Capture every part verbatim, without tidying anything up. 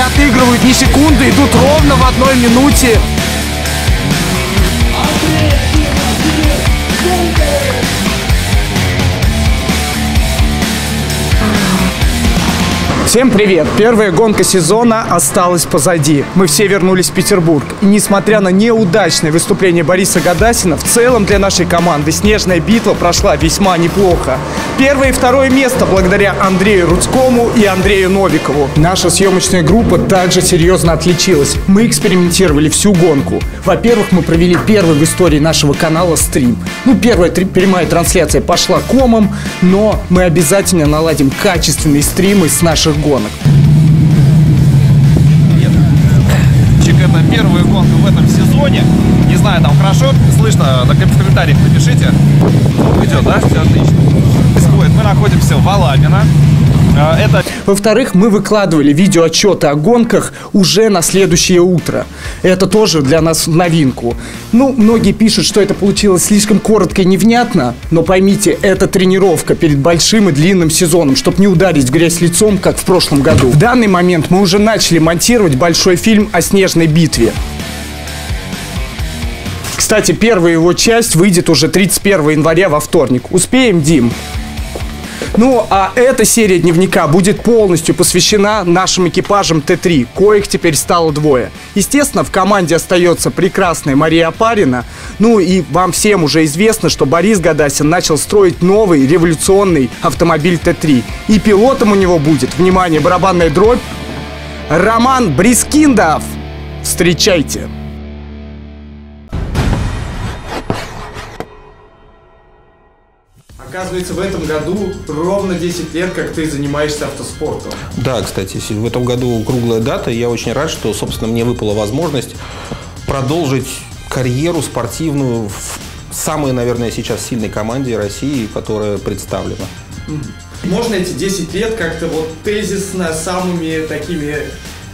не отыгрывают ни секунды, идут ровно в одной минуте. Всем привет! Первая гонка сезона осталась позади. Мы все вернулись в Петербург. И несмотря на неудачное выступление Бориса Гадасина, в целом для нашей команды «Снежная битва» прошла весьма неплохо. Первое и второе место благодаря Андрею Рудскому и Андрею Новикову. Наша съемочная группа также серьезно отличилась. Мы экспериментировали всю гонку. Во-первых, мы провели первый в истории нашего канала стрим. Ну, первая прямая трансляция пошла комом, но мы обязательно наладим качественные стримы с наших гонок. Чик, это первая гонка в этом сезоне. Не знаю, там хорошо слышно, в комментариях напишите. Идет, да? Все отлично. Происходит. Мы находимся в Алабино. Это... Во-вторых, мы выкладывали видеоотчеты о гонках уже на следующее утро. Это тоже для нас новинку. Ну, многие пишут, что это получилось слишком коротко и невнятно, но поймите, это тренировка перед большим и длинным сезоном, чтобы не ударить в грязь лицом, как в прошлом году. В данный момент мы уже начали монтировать большой фильм о Снежной битве. Кстати, первая его часть выйдет уже тридцать первого января во вторник. Успеем, Дим? Ну, а эта серия дневника будет полностью посвящена нашим экипажам Т три, коих теперь стало двое. Естественно, в команде остается прекрасная Мария Апарина. Ну и вам всем уже известно, что Борис Гадасин начал строить новый революционный автомобиль Т три. И пилотом у него будет, внимание, барабанная дробь, Роман Брискиндов. Встречайте! Оказывается, в этом году ровно десять лет, как ты занимаешься автоспортом. Да, кстати, в этом году круглая дата. И я очень рад, что, собственно, мне выпала возможность продолжить карьеру спортивную в самой, наверное, сейчас сильной команде России, которая представлена. Можно эти десять лет как-то вот тезисно, самыми такими...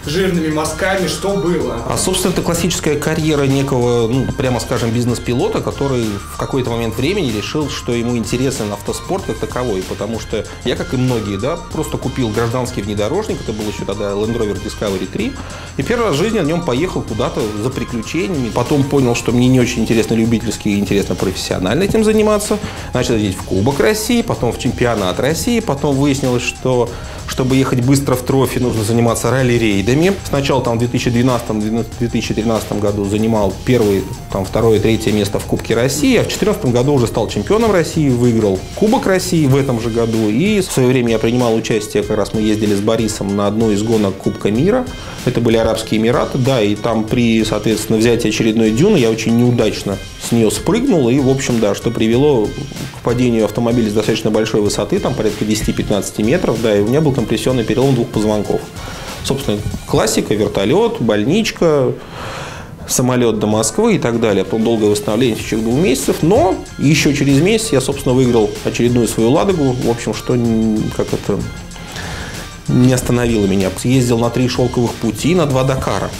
жирными мазками, что было? А, собственно, это классическая карьера некого, ну, прямо скажем, бизнес-пилота, который в какой-то момент времени решил, что ему интересен автоспорт как таковой, потому что я, как и многие, да, просто купил гражданский внедорожник, это был еще тогда Ленд Ровер Дискавери три, и первый раз в жизни на нем поехал куда-то за приключениями, потом понял, что мне не очень интересно любительски и интересно профессионально этим заниматься, начал ездить в Кубок России, потом в Чемпионат России, потом выяснилось, что, чтобы ехать быстро в трофе, нужно заниматься ралли-рейдами. Сначала там в две тысячи двенадцатом — две тысячи тринадцатом году занимал первое, там, второе, третье место в Кубке России, а в две тысячи четырнадцатом году уже стал чемпионом России, выиграл Кубок России в этом же году. И в свое время я принимал участие, как раз мы ездили с Борисом на одну из гонок Кубка мира, это были Арабские Эмираты, да, и там при, соответственно, взятии очередной дюны я очень неудачно с нее спрыгнул, и, в общем, да, что привело к падению автомобиля с достаточно большой высоты, там порядка десяти-пятнадцати метров, да, и у меня был компрессионный перелом двух позвонков. Собственно, классика, вертолет, больничка, самолет до Москвы и так далее. Долгое восстановление в течение двух месяцев. Но еще через месяц я, собственно, выиграл очередную свою «Ладогу». В общем, что как это не остановило меня. Ездил на три «Шелковых пути» и на два «Дакара».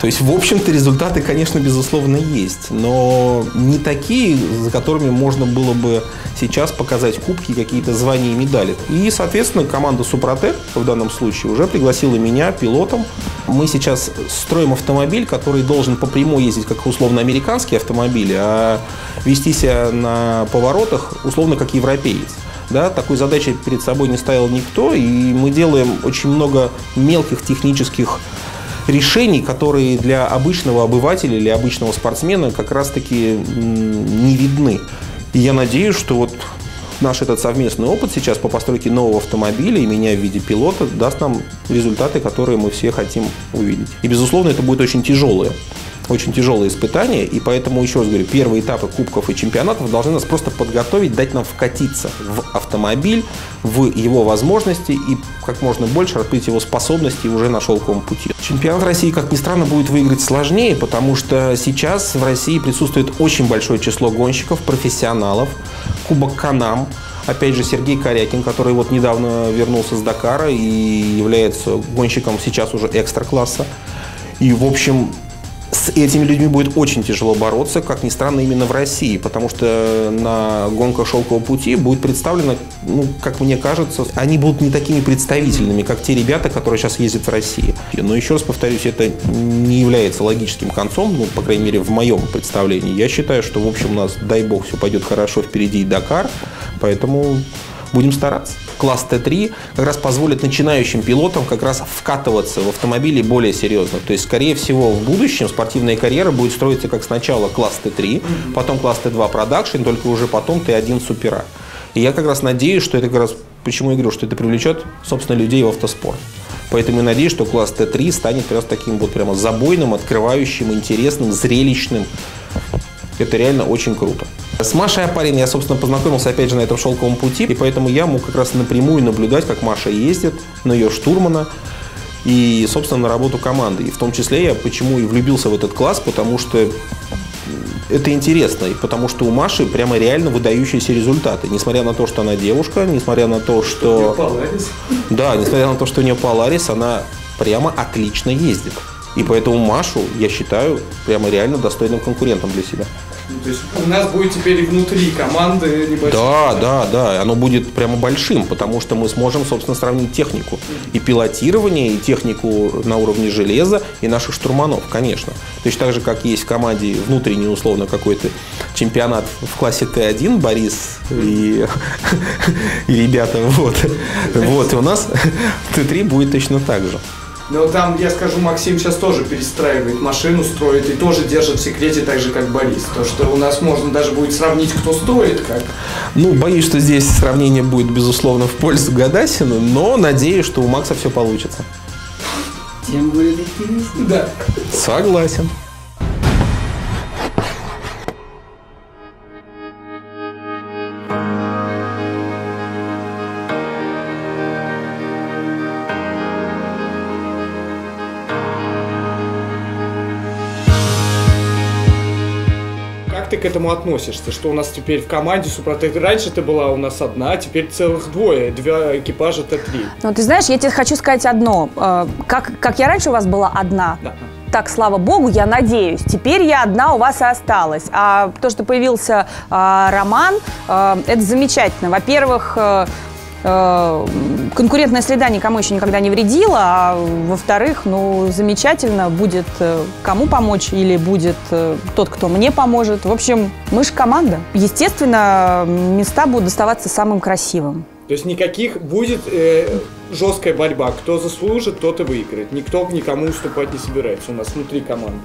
То есть, в общем-то, результаты, конечно, безусловно, есть. Но не такие, за которыми можно было бы сейчас показать кубки, какие-то звания и медали. И, соответственно, команда «Suprotек» в данном случае уже пригласила меня пилотом. Мы сейчас строим автомобиль, который должен по прямой ездить, как условно-американские автомобили, а вести себя на поворотах условно как европеец. Да, такой задачи перед собой не ставил никто, и мы делаем очень много мелких технических решений, которые для обычного обывателя или обычного спортсмена как раз-таки не видны. И я надеюсь, что вот наш этот совместный опыт сейчас по постройке нового автомобиля и меня в виде пилота даст нам результаты, которые мы все хотим увидеть. И, безусловно, это будет очень тяжелое. Очень тяжелые испытания, и поэтому, еще раз говорю, первые этапы кубков и чемпионатов должны нас просто подготовить, дать нам вкатиться в автомобиль, в его возможности и как можно больше раскрыть его способности уже на шелковом пути. Чемпионат России, как ни странно, будет выиграть сложнее, потому что сейчас в России присутствует очень большое число гонщиков, профессионалов, Кубок Канам. Опять же, Сергей Корякин, который вот недавно вернулся с Дакара и является гонщиком сейчас уже экстра-класса. И, в общем... С этими людьми будет очень тяжело бороться, как ни странно, именно в России, потому что на гонках «Шелкового пути» будет представлено, ну, как мне кажется, они будут не такими представительными, как те ребята, которые сейчас ездят в России. Но еще раз повторюсь, это не является логическим концом, ну, по крайней мере, в моем представлении. Я считаю, что, в общем, у нас, дай бог, все пойдет хорошо, впереди и Дакар, поэтому будем стараться. Класс Т три как раз позволит начинающим пилотам как раз вкатываться в автомобили более серьезно. То есть, скорее всего, в будущем спортивная карьера будет строиться как сначала класс Т три, mm-hmm. потом класс Т два продакшн, только уже потом Т один супера. И я как раз надеюсь, что это как раз, почему я говорю, что это привлечет, собственно, людей в автоспорт. Поэтому я надеюсь, что класс Т три станет прям таким вот прямо забойным, открывающим, интересным, зрелищным. Это реально очень круто. С Машей Апариной я, собственно, познакомился, опять же, на этом «Шелковом пути», и поэтому я мог как раз напрямую наблюдать, как Маша ездит, на ее штурмана и, собственно, на работу команды. И в том числе я почему и влюбился в этот класс, потому что это интересно, и потому что у Маши прямо реально выдающиеся результаты. Несмотря на то, что она девушка, несмотря на то, что... что у нее Поларис. Да, несмотря на то, что у нее Поларис, она прямо отлично ездит. И поэтому Машу я считаю прямо реально достойным конкурентом для себя. То есть у нас будет теперь внутри команды небольшой. Да, да, да. Оно будет прямо большим, потому что мы сможем, собственно, сравнить технику. И пилотирование, и технику на уровне железа, и наших штурманов, конечно. Точно так же, как есть в команде внутренний, условно, какой-то чемпионат в классе Т один, Борис и ребята. Вот, и у нас Т три будет точно так же. Но там, я скажу, Максим сейчас тоже перестраивает машину, строит и тоже держит в секрете, так же, как Борис. То, что у нас можно даже будет сравнить, кто строит как. Ну, боюсь, что здесь сравнение будет, безусловно, в пользу Гадасина, но надеюсь, что у Макса все получится. Тем будет интереснее. Да. Согласен. К этому относишься, что у нас теперь в команде Suprotек? Раньше ты была у нас одна, а теперь целых двое, два экипажа Т три. Ну, ты знаешь, я тебе хочу сказать одно. Как, как я раньше у вас была одна, да. Так, слава богу, я надеюсь, теперь я одна у вас и осталась. А то, что появился э, Роман, э, это замечательно. Во-первых, э, конкурентная среда никому еще никогда не вредила, а во-вторых, ну, замечательно, будет кому помочь или будет тот, кто мне поможет. В общем, мы же команда. Естественно, места будут доставаться самым красивым. То есть никаких будет э, жесткая борьба. Кто заслужит, тот и выиграет. Никто никому уступать не собирается у нас внутри команды.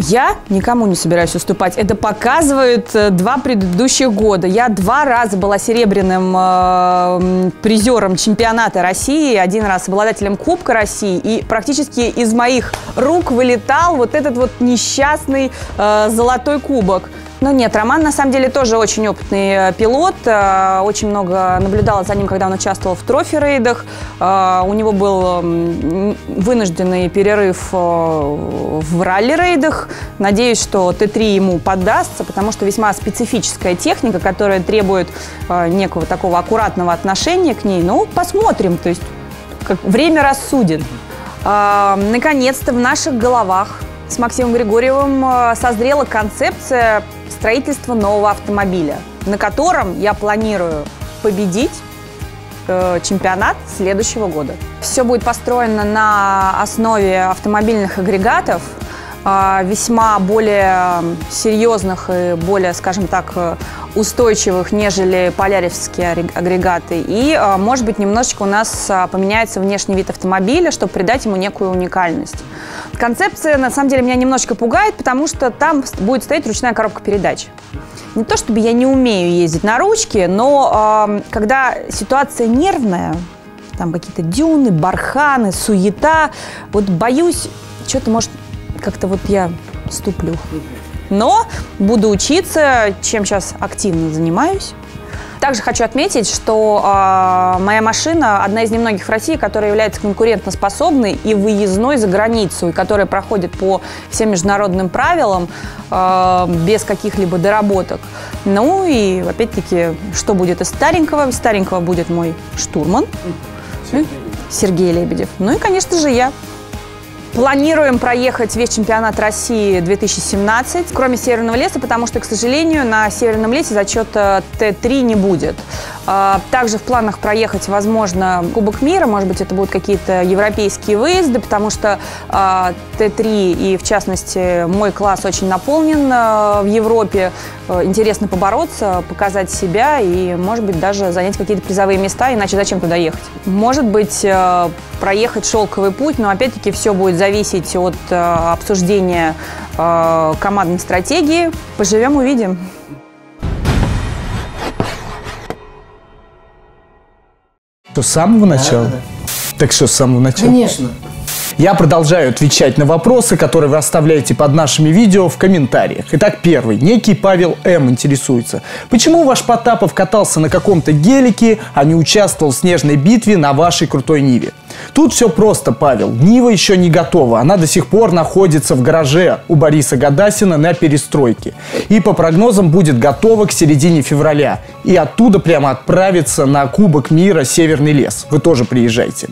Я никому не собираюсь уступать. Это показывают два предыдущих года. Я два раза была серебряным э, призером чемпионата России, один раз обладателем Кубка России. И практически из моих рук вылетал вот этот вот несчастный э, золотой кубок. Но нет, Роман на самом деле тоже очень опытный пилот, очень много наблюдала за ним, когда он участвовал в трофи-рейдах, у него был вынужденный перерыв в ралли-рейдах, надеюсь, что Т три ему поддастся, потому что весьма специфическая техника, которая требует некого такого аккуратного отношения к ней, ну, посмотрим, то есть как время рассудит. Наконец-то в наших головах с Максимом Григорьевым созрела концепция строительства нового автомобиля, на котором я планирую победить э, чемпионат следующего года. Все будет построено на основе автомобильных агрегатов, э, весьма более серьезных и более, скажем так, устойчивых, нежели полярисские агрегаты. И, э, может быть, немножечко у нас поменяется внешний вид автомобиля, чтобы придать ему некую уникальность. Концепция, на самом деле, меня немножечко пугает, потому что там будет стоять ручная коробка передач. Не то чтобы я не умею ездить на ручке, но э, когда ситуация нервная, там какие-то дюны, барханы, суета, вот боюсь, что-то, может, как-то вот я ступлю. Но буду учиться, чем сейчас активно занимаюсь. Также хочу отметить, что э, моя машина одна из немногих в России, которая является конкурентоспособной и выездной за границу, и которая проходит по всем международным правилам э, без каких-либо доработок. Ну и опять-таки, что будет из старенького? Из старенького будет мой штурман Сергей Лебедев. Ну и, конечно же, я. Планируем проехать весь чемпионат России две тысячи семнадцать, кроме Северного леса, потому что, к сожалению, на Северном лесе зачета Т три не будет. Также в планах проехать, возможно, Кубок мира, может быть, это будут какие-то европейские выезды, потому что Т три и, в частности, мой класс очень наполнен в Европе. Интересно побороться, показать себя и, может быть, даже занять какие-то призовые места, иначе зачем туда ехать? Может быть, проехать Шелковый путь, но, опять-таки, все будет зависеть от обсуждения командной стратегии. Поживем, увидим. С самого начала? Да, да, да. Так что с самого начала? Конечно. Я продолжаю отвечать на вопросы, которые вы оставляете под нашими видео в комментариях. Итак, первый. Некий Павел М. интересуется. Почему ваш Потапов катался на каком-то гелике, а не участвовал в снежной битве на вашей крутой Ниве? Тут все просто, Павел. Нива еще не готова. Она до сих пор находится в гараже у Бориса Гадасина на перестройке. И по прогнозам будет готова к середине февраля. И оттуда прямо отправится на Кубок мира «Северный лес». Вы тоже приезжайте.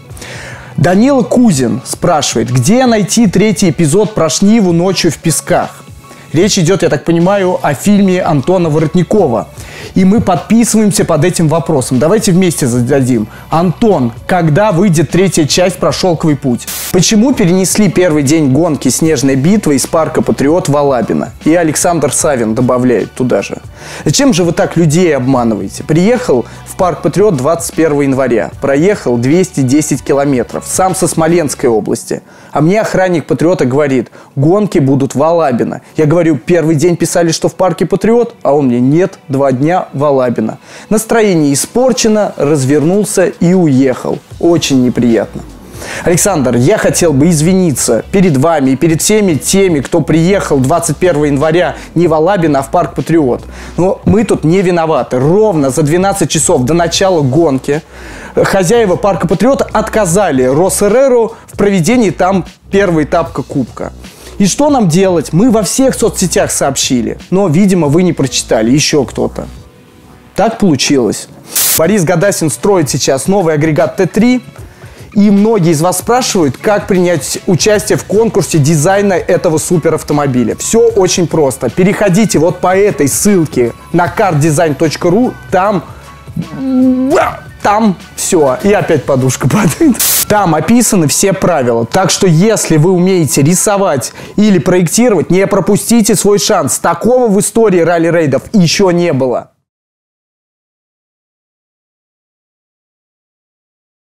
Данила Кузин спрашивает, где найти третий эпизод про Шниву «Ночью в песках». Речь идет, я так понимаю, о фильме Антона Воротникова. И мы подписываемся под этим вопросом. Давайте вместе зададим. Антон, когда выйдет третья часть про Шелковый путь? Почему перенесли первый день гонки «Снежной битвы» из парка «Патриот» в Алабино? И Александр Савин добавляет туда же. Зачем же вы так людей обманываете? Приехал в парк «Патриот» двадцать первого января. Проехал двести десять километров. Сам со Смоленской области. А мне охранник «Патриота» говорит, гонки будут в Алабино. Я говорю, первый день писали, что в парке «Патриот», а он мне нет, два дня в Алабино. Настроение испорчено, развернулся и уехал. Очень неприятно. Александр, я хотел бы извиниться перед вами и перед всеми теми, кто приехал двадцать первого января не в Алабино, а в парк «Патриот». Но мы тут не виноваты. Ровно за двенадцать часов до начала гонки хозяева парка «Патриот» отказали Росэреру в проведении там первого этапа Кубка. И что нам делать? Мы во всех соцсетях сообщили, но, видимо, вы не прочитали, еще кто-то. Так получилось. Борис Гадасин строит сейчас новый агрегат Т три, и многие из вас спрашивают, как принять участие в конкурсе дизайна этого суперавтомобиля. Все очень просто. Переходите вот по этой ссылке на кар дизайн точка ру, там... Там все. И опять подушка падает. Там описаны все правила. Так что, если вы умеете рисовать или проектировать, не пропустите свой шанс. Такого в истории ралли-рейдов еще не было.